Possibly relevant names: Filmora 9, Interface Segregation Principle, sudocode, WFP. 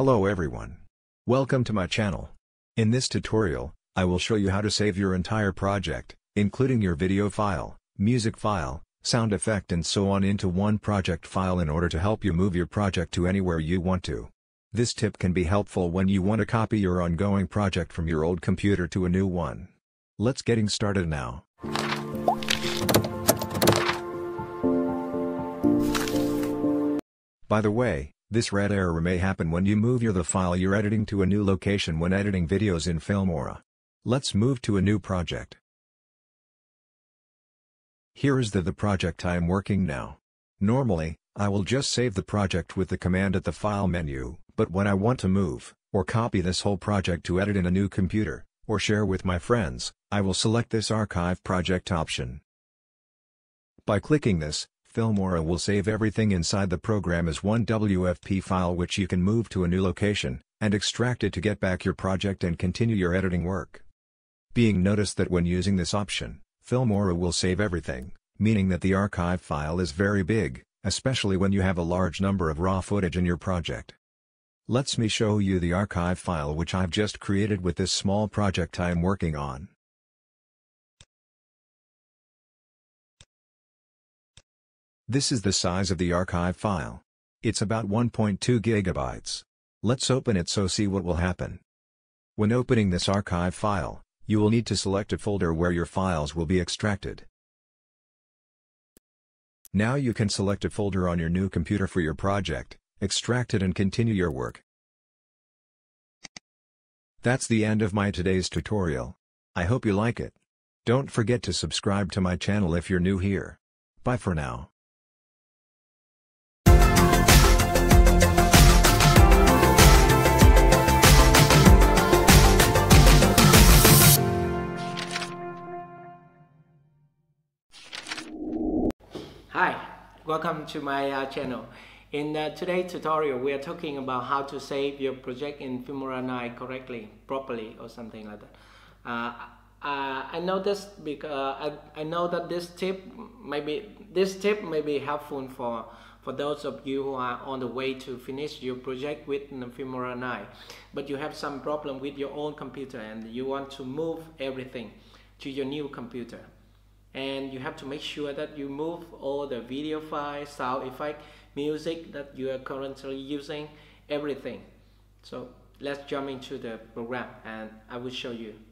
Hello everyone. Welcome to my channel. In this tutorial, I will show you how to save your entire project, including your video file, music file, sound effect and so on into one project file in order to help you move your project to anywhere you want to. This tip can be helpful when you want to copy your ongoing project from your old computer to a new one. Let's get started now. By the way, this red error may happen when you move the file you're editing to a new location when editing videos in Filmora. Let's move to a new project. Here is the project I am working now. Normally, I will just save the project with the command at the file menu, but when I want to move, or copy this whole project to edit in a new computer, or share with my friends, I will select this archive project option. By clicking this, Filmora will save everything inside the program as one WFP file which you can move to a new location, and extract it to get back your project and continue your editing work. Being noticed that when using this option, Filmora will save everything, meaning that the archive file is very big, especially when you have a large number of raw footage in your project. Let me show you the archive file which I've just created with this small project I am working on. This is the size of the archive file. It's about 1.2 gigabytes. Let's open it so see what will happen. When opening this archive file, you will need to select a folder where your files will be extracted. Now you can select a folder on your new computer for your project, extract it and continue your work. That's the end of my today's tutorial. I hope you like it. Don't forget to subscribe to my channel if you're new here. Bye for now. Hi, welcome to my channel. In today's tutorial, we are talking about how to save your project in Filmora 9 correctly, properly, or something like that. I know that this tip may be helpful for those of you who are on the way to finish your project with Filmora 9, but you have some problem with your own computer and you want to move everything to your new computer. And you have to make sure that you move all the video files, sound effect, music that you are currently using, everything. So let's jump into the program and I will show you.